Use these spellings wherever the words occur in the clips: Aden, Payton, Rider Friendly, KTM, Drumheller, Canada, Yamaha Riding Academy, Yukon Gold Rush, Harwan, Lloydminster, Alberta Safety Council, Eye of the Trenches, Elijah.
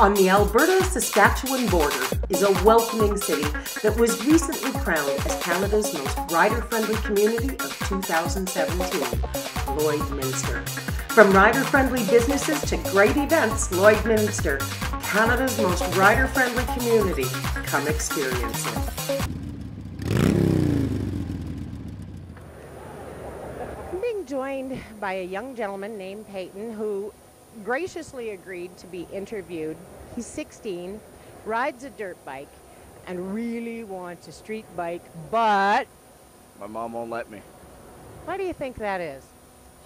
on the Alberta-Saskatchewan border is a welcoming city that was recently crowned as Canada's most rider-friendly community of 2017, Lloydminster. From rider-friendly businesses to great events, Lloydminster, Canada's most rider-friendly community. Come experience it. I'm being joined by a young gentleman named Payton who graciously agreed to be interviewed. He's 16, rides a dirt bike, and really wants a street bike, but... my mom won't let me. Why do you think that is?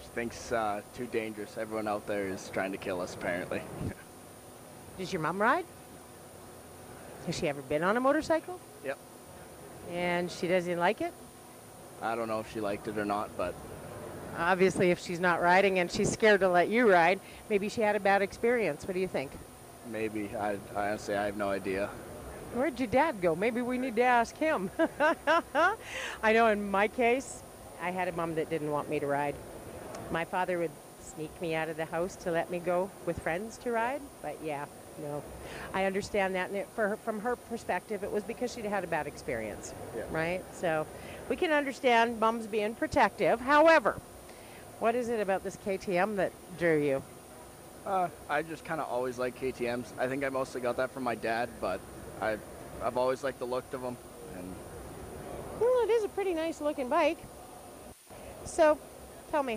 She thinks too dangerous. Everyone out there is trying to kill us, apparently. Does your mom ride? Has she ever been on a motorcycle? Yep. And she doesn't like it? I don't know if she liked it or not, but... obviously, if she's not riding and she's scared to let you ride, maybe she had a bad experience. What do you think? Maybe. I honestly, I have no idea. Where'd your dad go? Maybe we need to ask him. I know in my case, I had a mom that didn't want me to ride. My father would sneak me out of the house to let me go with friends to ride. But yeah, no. I understand that. And it, for her, from her perspective, it was because she'd had a bad experience, yeah. Right? So we can understand moms being protective. However... what is it about this KTM that drew you? I just kind of always liked KTMs. I think I mostly got that from my dad, but I've always liked the look of them. And well, it is a pretty nice looking bike. So, tell me,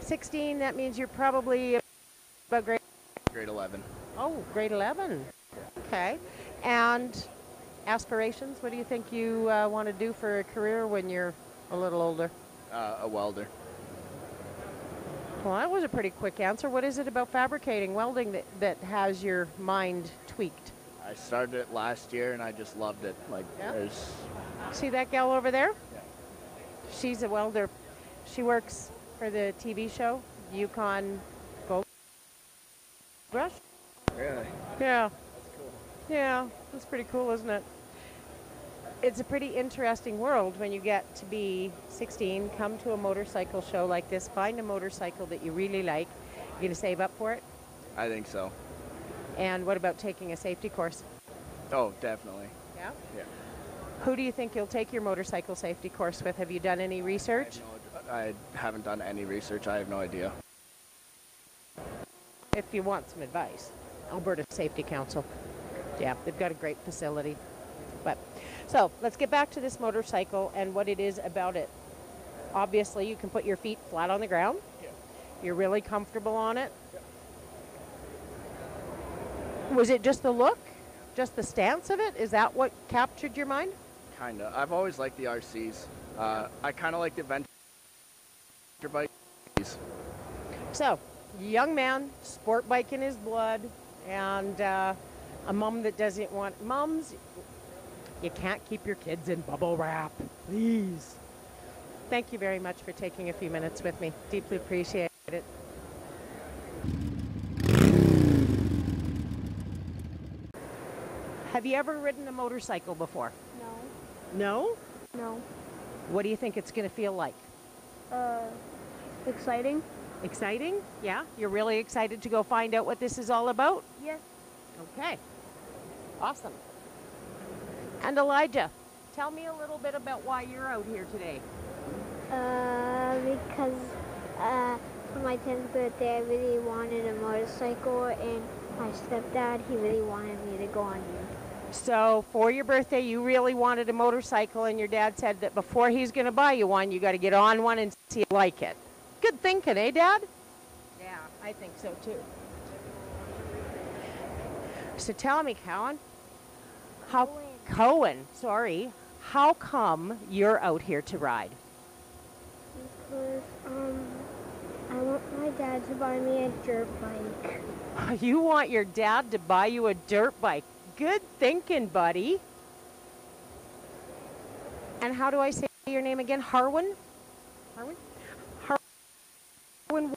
16, that means you're probably about grade 11. Oh, grade 11. Okay. And aspirations, what do you think you want to do for a career when you're a little older? A welder. Well, that was a pretty quick answer. What is it about fabricating, welding, that has your mind tweaked? I started it last year, and I just loved it. Like, yeah. There's... see that gal over there? Yeah. She's a welder. She works for the TV show, Yukon Gold Rush. Really? Yeah. That's cool. Yeah, that's pretty cool, isn't it? It's a pretty interesting world when you get to be 16, come to a motorcycle show like this, find a motorcycle that you really like. You gonna save up for it? I think so. And what about taking a safety course? Oh, definitely. Yeah? Yeah. Who do you think you'll take your motorcycle safety course with? Have you done any research? I haven't done any research. I have no idea. If you want some advice, Alberta Safety Council. Yeah, they've got a great facility. But so let's get back to this motorcycle and what it is about it. Obviously, you can put your feet flat on the ground. Yeah. You're really comfortable on it. Yeah. Was it just the look? Just the stance of it? Is that what captured your mind? Kind of. I've always liked the RCs. I kind of like the adventure bikes. So, young man, sport bike in his blood, and a mom that doesn't want... moms... you can't keep your kids in bubble wrap, please. Thank you very much for taking a few minutes with me. Deeply appreciate it. Have you ever ridden a motorcycle before? No. No? No. What do you think it's going to feel like? Exciting. Exciting? Yeah? You're really excited to go find out what this is all about? Yes. Okay. Awesome. And Elijah, tell me a little bit about why you're out here today. Because for my 10th birthday, I really wanted a motorcycle, and my stepdad, he really wanted me to go on here. So for your birthday, you really wanted a motorcycle, and your dad said that before he's going to buy you one, you got to get on one and see you like it. Good thinking, eh, Dad? Yeah, I think so, too. So tell me, Cowan, how come you're out here to ride? Because I want my dad to buy me a dirt bike. You want your dad to buy you a dirt bike? Good thinking, buddy. And how do I say your name again? Harwin? Harwin? Harwin.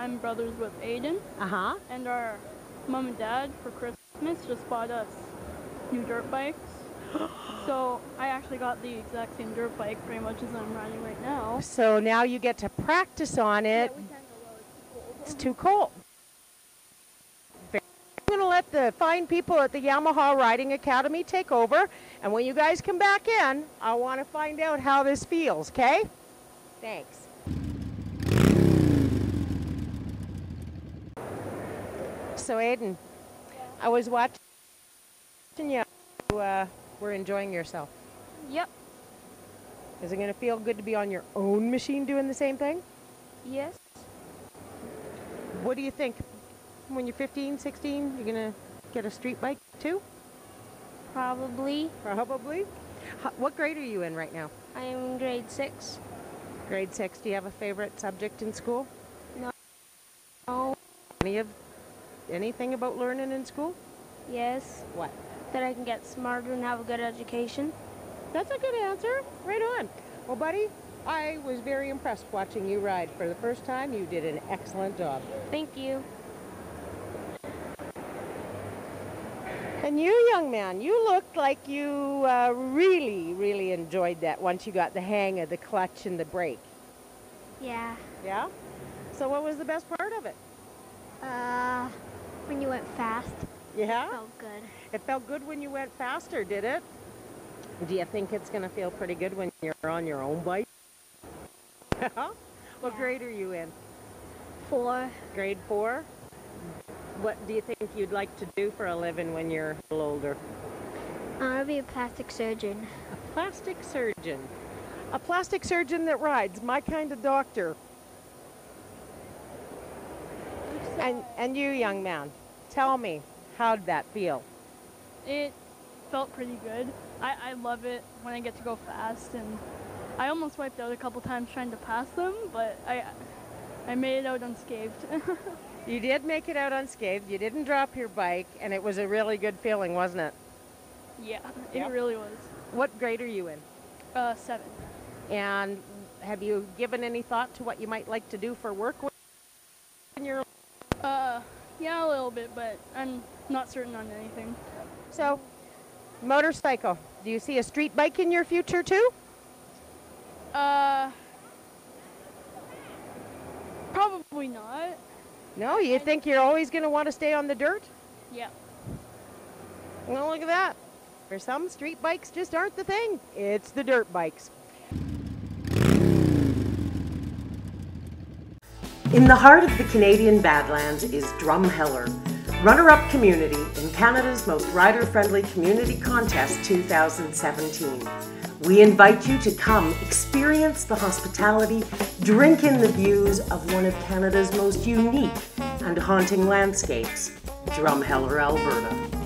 I'm brothers with Aden. Uh-huh. And our mom and dad for Christmas just bought us new dirt bikes, so I actually got the exact same dirt bike pretty much as I'm riding right now. So now you get to practice on it. Yeah, we can't go out. It's too cold. It's too cold. going to let the fine people at the Yamaha Riding Academy take over. And when you guys come back in, I want to find out how this feels, okay? Thanks. So Aden, I was watching you. You were enjoying yourself. Yep. Is it going to feel good to be on your own machine doing the same thing? Yes. What do you think? When you're 15, 16, you're going to get a street bike too? Probably. Probably? What grade are you in right now? I am grade 6. Grade 6. Do you have a favorite subject in school? No. No. Anything about learning in school? Yes. What? That I can get smarter and have a good education. That's a good answer. Right on. Well, buddy, I was very impressed watching you ride for the first time. You did an excellent job. Thank you. And you, young man, you looked like you really, really enjoyed that once you got the hang of the clutch and the brake. Yeah. Yeah? So what was the best part of it? When you went fast. Yeah? It felt good. It felt good when you went faster, did it? Do you think it's going to feel pretty good when you're on your own bike? What grade are you in? 4. Grade 4? What do you think you'd like to do for a living when you're a little older? I'll be a plastic surgeon. A plastic surgeon? A plastic surgeon that rides, my kind of doctor. And you, young man, tell me, how'd that feel? It felt pretty good. I love it when I get to go fast, and I almost wiped out a couple times trying to pass them, but I made it out unscathed. You did make it out unscathed, you didn't drop your bike, and it was a really good feeling, wasn't it? Yeah, it really was. What grade are you in? 7. And have you given any thought to what you might like to do for work when you're... yeah, a little bit, but I'm not certain on anything. So, motorcycle. Do you see a street bike in your future too? Probably not. No, you think you're always going to want to stay on the dirt? Yeah. Well, look at that. For some, street bikes just aren't the thing. It's the dirt bikes. In the heart of the Canadian Badlands is Drumheller, runner-up community in Canada's most rider-friendly community contest 2017. We invite you to come experience the hospitality, drink in the views of one of Canada's most unique and haunting landscapes, Drumheller, Alberta.